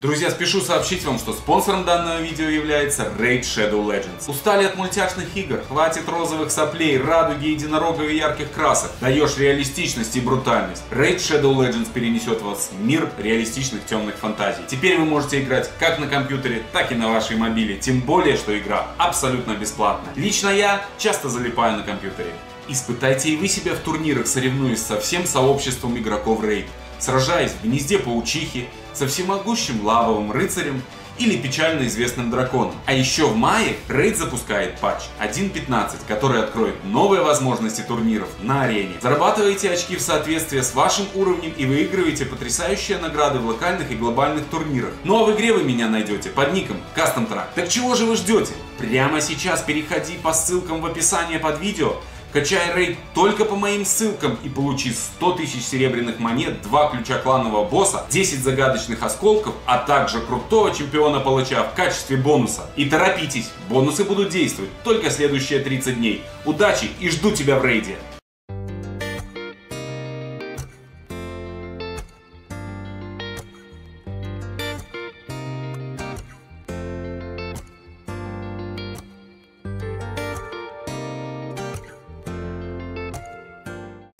Друзья, спешу сообщить вам, что спонсором данного видео является Raid: Shadow Legends. Устали от мультяшных игр? Хватит розовых соплей, радуги, единорогов и ярких красок. Даешь реалистичность и брутальность. Raid: Shadow Legends перенесет вас в мир реалистичных темных фантазий. Теперь вы можете играть как на компьютере, так и на вашей мобиле. Тем более, что игра абсолютно бесплатна. Лично я часто залипаю на компьютере. Испытайте и вы себя в турнирах, соревнуясь со всем сообществом игроков Raid. Сражаясь в гнезде паучихи, со всемогущим лавовым рыцарем или печально известным драконом. А еще в мае Raid запускает патч 1.15, который откроет новые возможности турниров на арене. Зарабатывайте очки в соответствии с вашим уровнем и выигрываете потрясающие награды в локальных и глобальных турнирах. Ну а в игре вы меня найдете под ником Custom Track. Так чего же вы ждете? Прямо сейчас переходи по ссылкам в описании под видео, качай рейд только по моим ссылкам и получи 100 тысяч серебряных монет, 2 ключа кланового босса, 10 загадочных осколков, а также крутого чемпиона-палача в качестве бонуса. И торопитесь, бонусы будут действовать только следующие 30 дней. Удачи и жду тебя в рейде!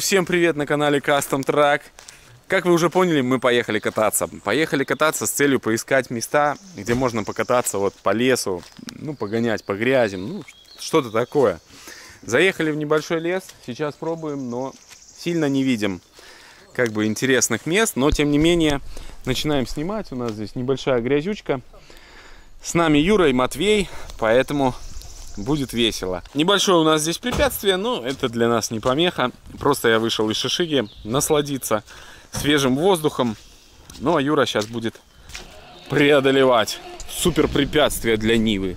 Всем привет на канале Custom Track. Как вы уже поняли, мы поехали кататься. Поехали кататься с целью поискать места, где можно покататься вот по лесу, ну, погонять по грязи, ну, что-то такое. Заехали в небольшой лес, сейчас пробуем, но сильно не видим как бы интересных мест, но тем не менее начинаем снимать. У нас здесь небольшая грязючка. С нами Юра и Матвей, поэтому будет весело. Небольшое у нас здесь препятствие, но это для нас не помеха. Просто я вышел из Шишиги насладиться свежим воздухом. Ну а Юра сейчас будет преодолевать супер препятствие для Нивы.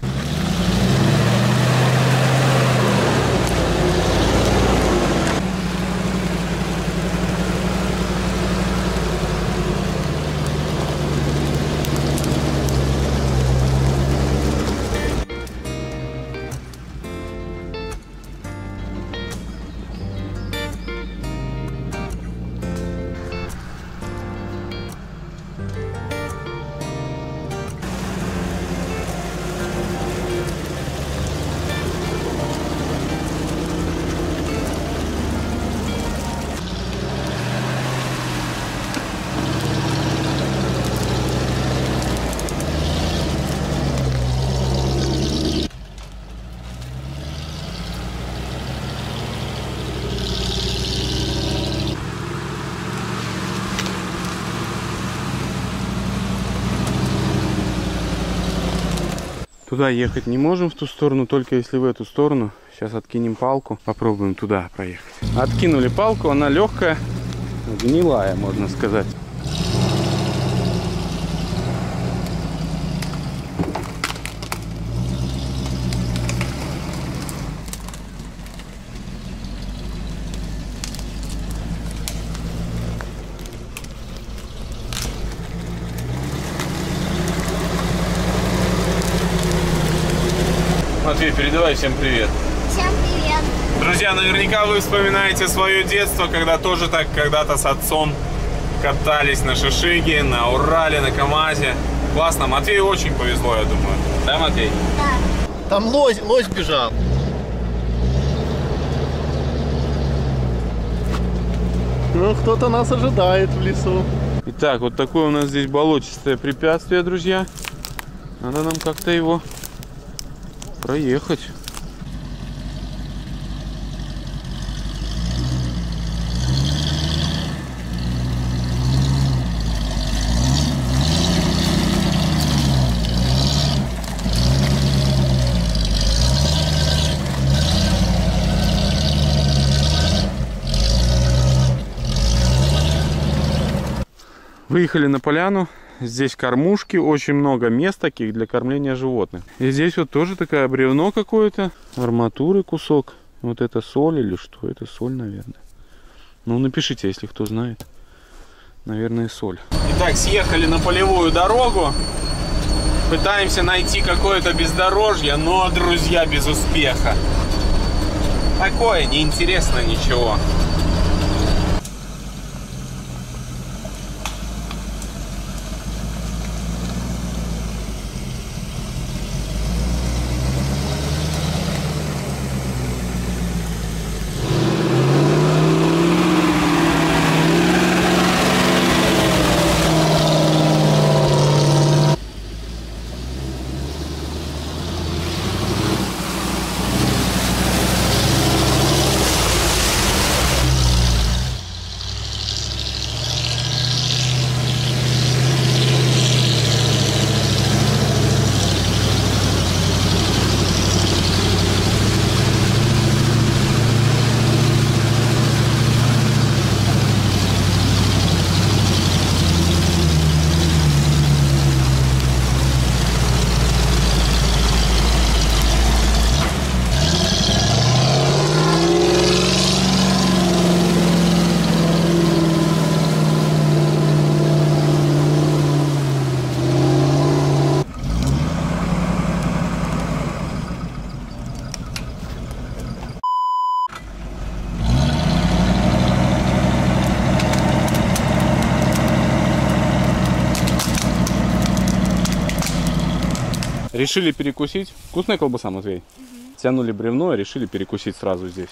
Туда ехать не можем, в ту сторону, только если в эту сторону. Сейчас откинем палку, попробуем туда проехать. Откинули палку, она легкая, гнилая, можно сказать. Матвей, передавай всем привет. Всем привет. Друзья, наверняка вы вспоминаете свое детство, когда тоже так когда-то с отцом катались на Шишиге, на Урале, на КамАЗе. Классно, Матвею очень повезло, я думаю. Да, Матвей? Да. Там лось бежал. Ну, кто-то нас ожидает в лесу. Итак, вот такое у нас здесь болотистое препятствие, друзья. Надо нам как-то его проехать. Выехали на поляну. Здесь кормушки, очень много мест таких для кормления животных. И здесь вот тоже такое бревно какое-то, арматуры кусок. Вот это соль или что? Это соль, наверное. Ну, напишите, если кто знает. Наверное, соль. Итак, съехали на полевую дорогу. Пытаемся найти какое-то бездорожье, но, друзья, без успеха. Такое, неинтересно ничего. Решили перекусить. Вкусная колбаса, Матвей? Тянули бревно и решили перекусить сразу здесь.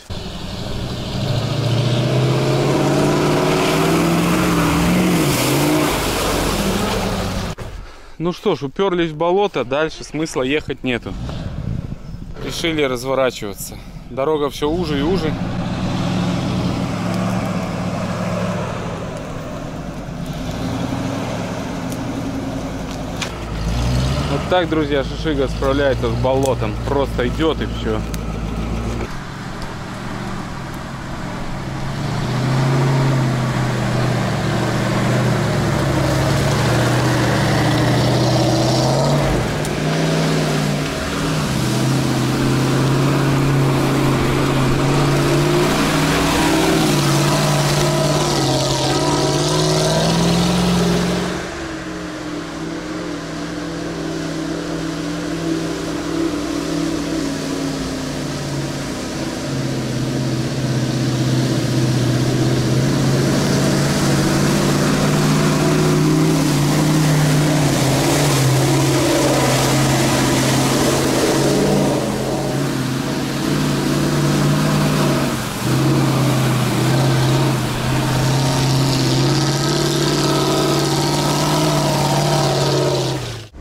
Ну что ж, уперлись в болото, дальше смысла ехать нету. Решили разворачиваться. Дорога все уже и уже. Вот так, друзья, Шишига справляется с болотом. Просто идет и все.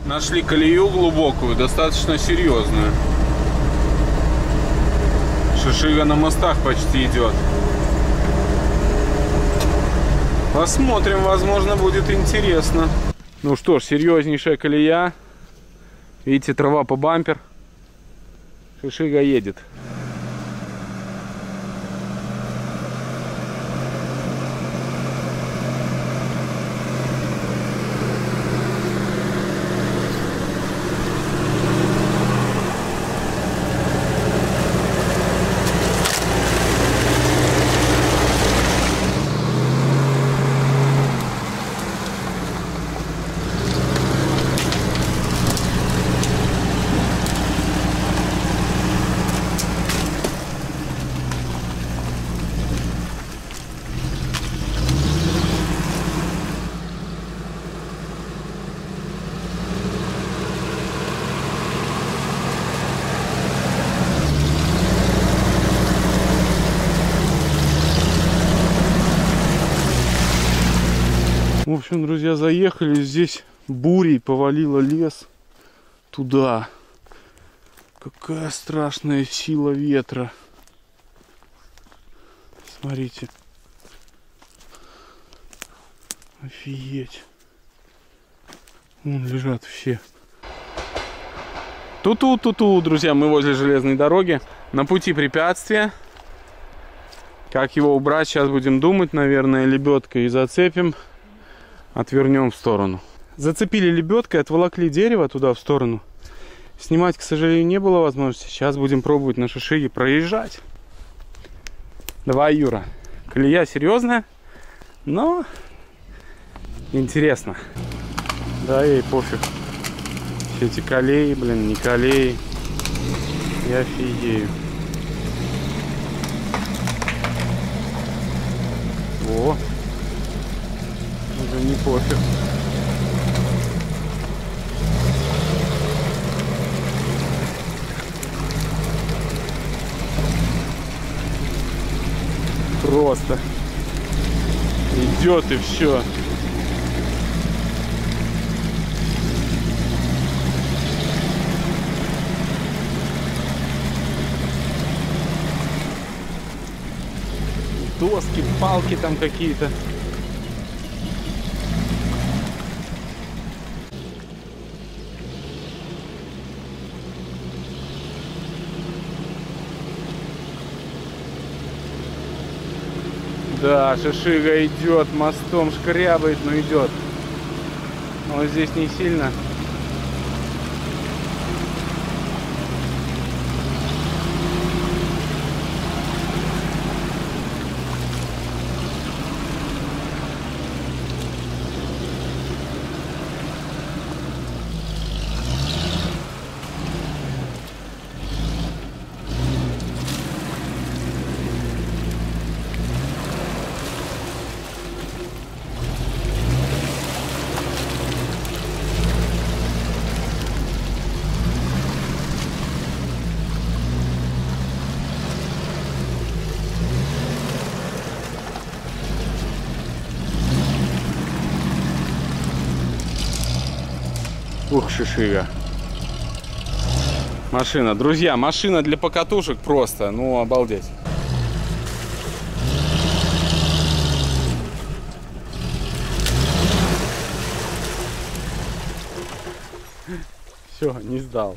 Нашли колею глубокую, достаточно серьезную. Шишига на мостах почти идет. Посмотрим, возможно, будет интересно. Ну что ж, серьезнейшая колея. Видите, трава по бампер. Шишига едет. В общем, друзья, заехали, здесь бурей повалило лес туда. Какая страшная сила ветра. Смотрите. Офигеть. Вон лежат все. Ту-ту-ту-ту, друзья, мы возле железной дороги. На пути препятствия. Как его убрать, сейчас будем думать, наверное, лебедкой зацепим. Отвернем в сторону. Зацепили лебедкой, отволокли дерево туда в сторону. Снимать, к сожалению, не было возможности. Сейчас будем пробовать на Шишиге проезжать. Давай, Юра. Колея серьезная, но интересно. Да ей пофиг. Все эти колеи, блин, не колеи. Я офигею. Во. Уже не пофиг. Просто идет и все. Доски, палки там какие-то. Да, Шишига идет, мостом шкрябает, но идет. Но здесь не сильно. Ух, Шишига. Машина. Друзья, машина для покатушек просто. Ну, обалдеть. Все, не сдал.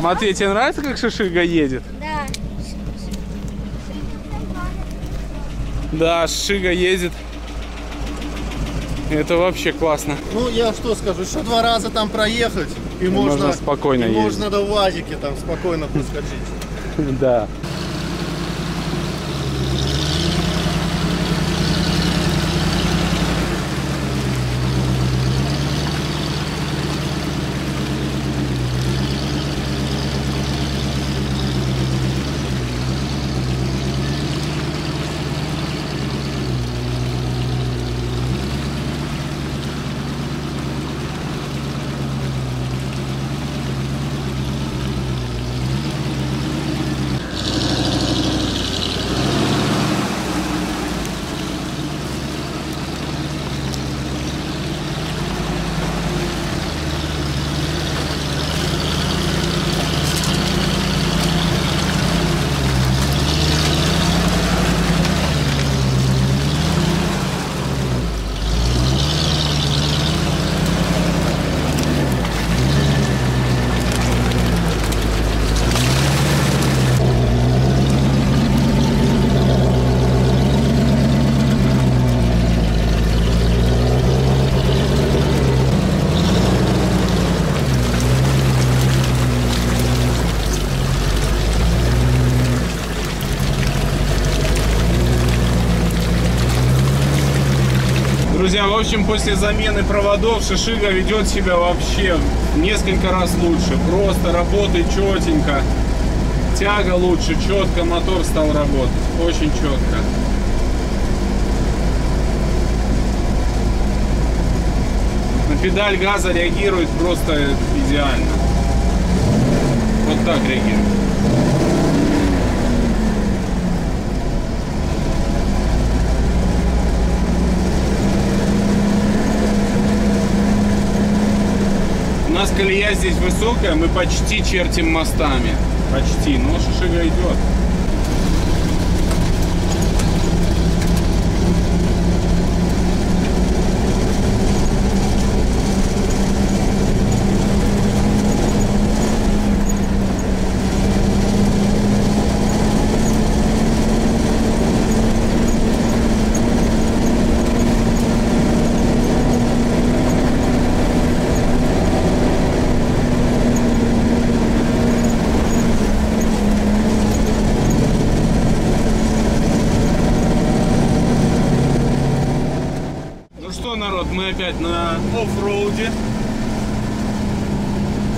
Матвей, тебе нравится, как Шишига едет? Да. Да, Шишига едет. Это вообще классно. Ну, я что скажу, еще два раза там проехать, и можно спокойно ездить. Можно до УАЗики там спокойно проскочить. Да. Друзья, в общем, после замены проводов Шишига ведет себя вообще несколько раз лучше. Просто работает четенько, тяга лучше, четко мотор стал работать, очень четко. На педаль газа реагирует просто идеально. Вот так реагирует. У нас колея здесь высокая, мы почти чертим мостами. Почти, но Шишига идет. Мы опять на оффроуде.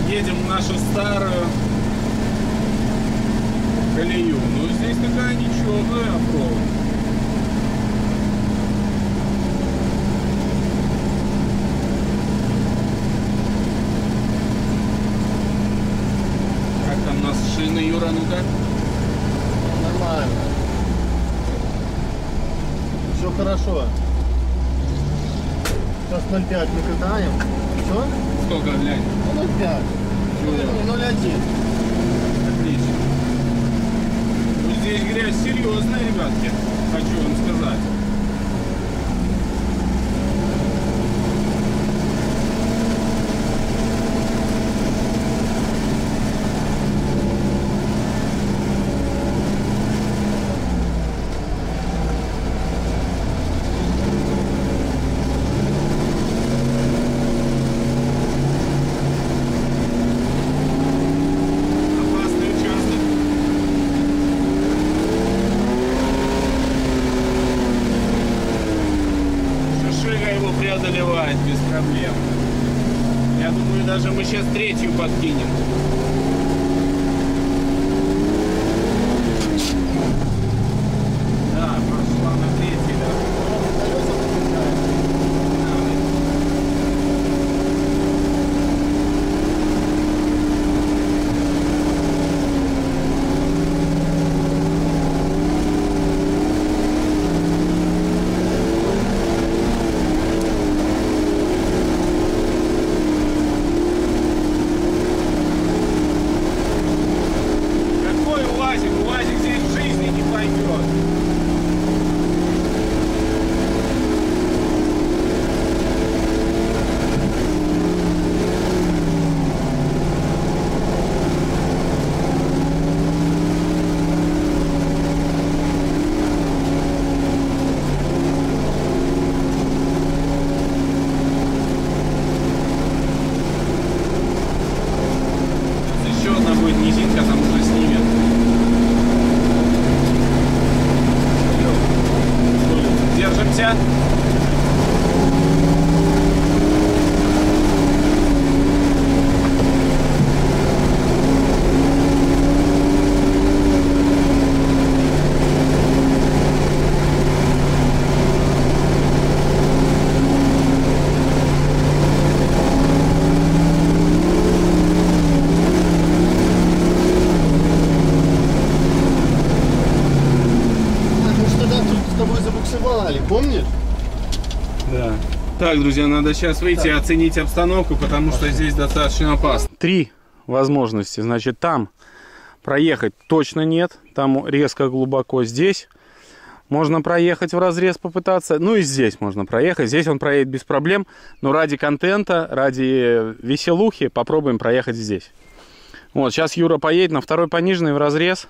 Едем в нашу старую колею. Ну здесь такая ничего, оффроуд. Как там у нас шины, Юра, ну-ка? Нормально. Все хорошо. Сейчас 0,5 мы катаем. Все? Сколько, глянь? 0,5. 0,1. Отлично. Ну, здесь грязь серьезная, ребятки. Хочу вам сказать. его преодолевает без проблем. Я думаю, даже мы сейчас третью подкинем. Да, пошла на третью, помнишь? Да. Так, друзья, надо сейчас выйти и оценить обстановку, потому что здесь достаточно опасно. Три возможности. Значит, там проехать точно нет. Там резко глубоко. Здесь можно проехать в разрез, попытаться. Ну и здесь можно проехать. Здесь он проедет без проблем. Но ради контента, ради веселухи попробуем проехать здесь. Вот, сейчас Юра поедет на второй пониженный в разрез.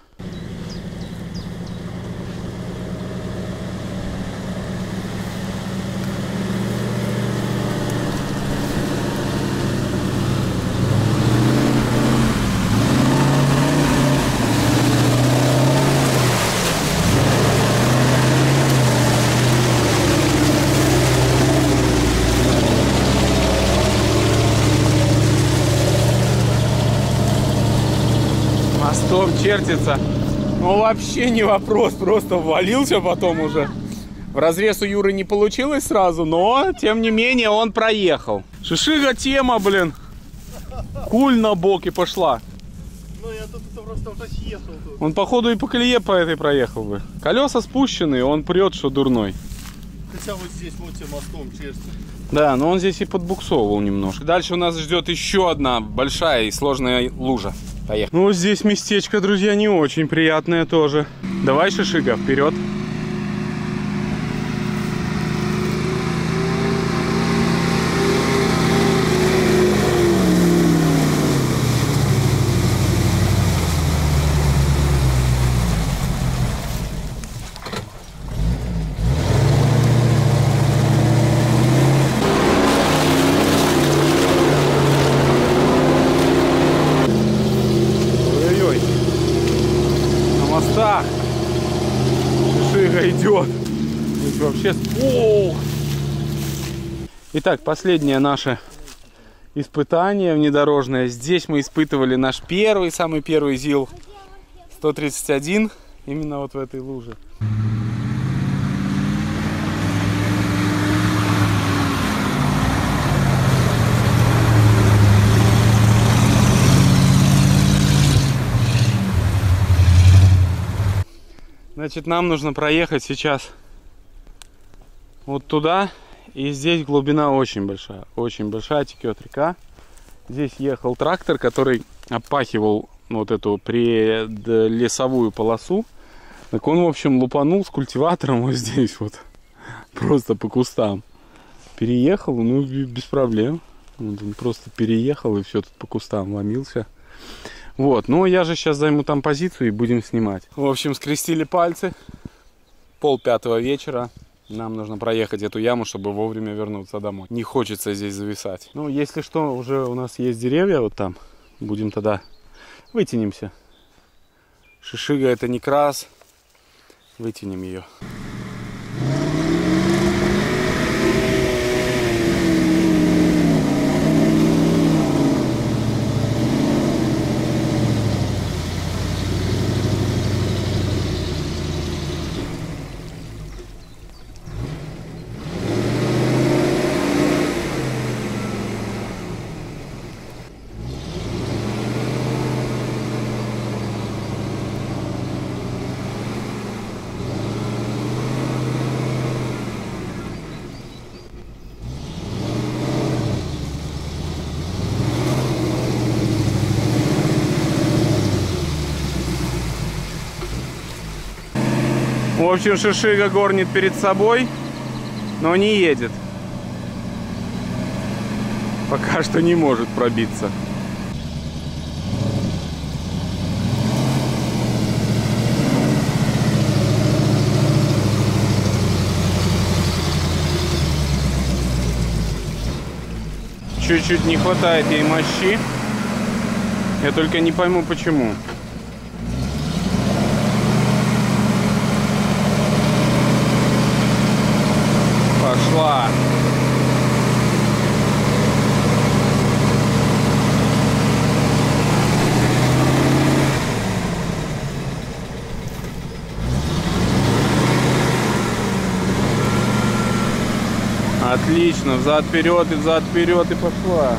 Мостом чертится. Ну вообще не вопрос, просто ввалился потом уже. В разрез у Юры не получилось сразу, но тем не менее он проехал. Шишига тема, блин. Куль на бок и пошла. Ну, я тут просто уже съехал тут. Он походу и по колее по этой проехал бы. Колеса спущены, он прет, что дурной. Хотя вот здесь вот тебе мостом чертится. Да, но он здесь и подбуксовывал немножко. Дальше у нас ждет еще одна большая и сложная лужа. Поехали. Ну, здесь местечко, друзья, не очень приятное тоже. Давай, Шишига, вперед. Вообще... О! Итак, последнее наше испытание внедорожное. Здесь мы испытывали наш первый, самый первый ЗИЛ 131, именно вот в этой луже. Значит, нам нужно проехать сейчас вот туда, и здесь глубина очень большая, текет река. Здесь ехал трактор, который опахивал вот эту предлесовую полосу. Так он, в общем, лупанул с культиватором вот здесь вот, просто по кустам. Переехал, ну, без проблем. Он просто переехал и все тут по кустам ломился. Вот, ну, я же сейчас займу там позицию и будем снимать. В общем, скрестили пальцы, 4:30 вечера. Нам нужно проехать эту яму, чтобы вовремя вернуться домой. Не хочется здесь зависать. Ну, если что, уже у нас есть деревья вот там. Будем тогда вытянемся. Шишига — это некрас. Вытянем ее. В общем, Шишига горнит перед собой, но не едет. Пока что не может пробиться. Чуть-чуть не хватает ей мощи. Я только не пойму, почему. Пошла. Отлично, взад вперед и пошла.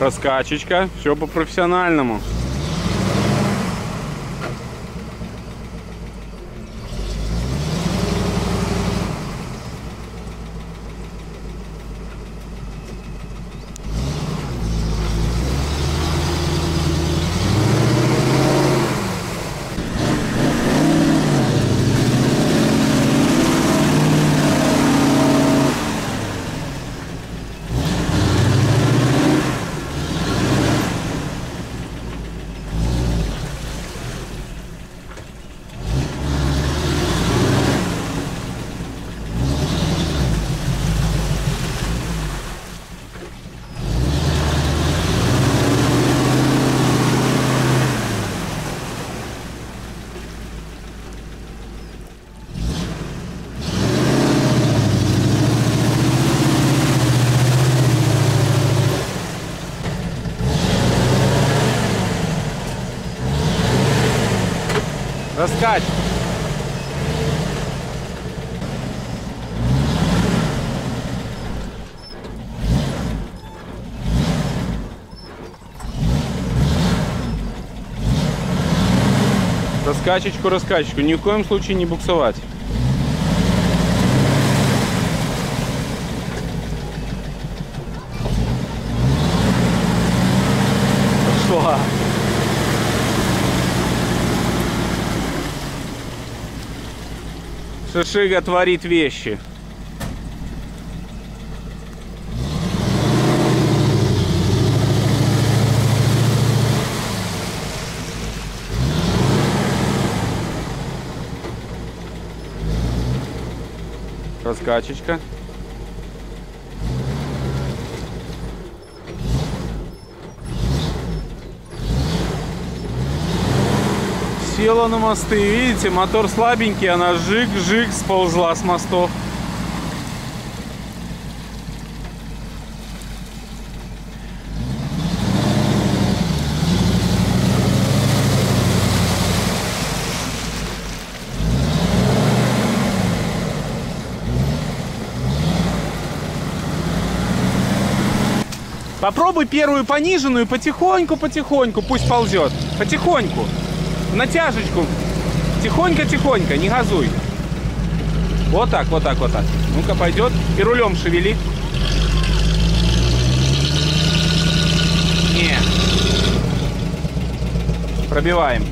Раскачечка, все по-профессиональному. Раскачь! Раскачечку, раскачечку. Ни в коем случае не буксовать. Пошла! Шишига творит вещи. Раскачечка. Села на мосты, видите, мотор слабенький, она жик-жик сползла с мостов. Попробуй первую пониженную потихоньку-потихоньку, пусть ползет, потихоньку. Натяжечку. Тихонько-тихонько, не газуй. Вот так, вот так, вот так. Ну-ка, пойдет. И рулем шевели. Не. Пробиваем.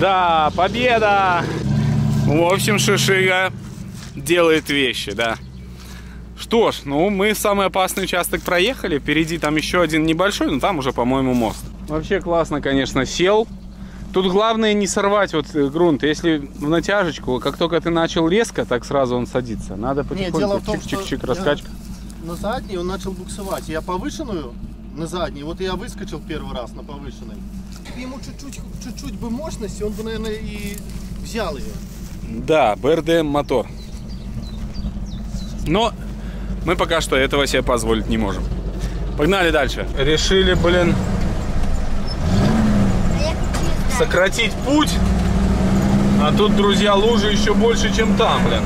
Да, победа! В общем, Шишига делает вещи, да. Что ж, ну мы самый опасный участок проехали. Впереди там еще один небольшой, но там уже, по-моему, мост. Вообще классно, конечно, сел. Тут главное не сорвать вот грунт. Если в натяжечку, как только ты начал резко, так сразу он садится. Надо потихоньку чик-чик-чик, раскачка. На задней он начал буксовать. Я повышенную на задней, вот я выскочил первый раз на повышенной. Ему чуть-чуть бы мощности, он бы, наверное, и взял ее. Да, БРДМ мотор. Но мы пока что этого себе позволить не можем. Погнали дальше. Решили, блин, сократить путь, а тут, друзья, лужи еще больше, чем там, блин.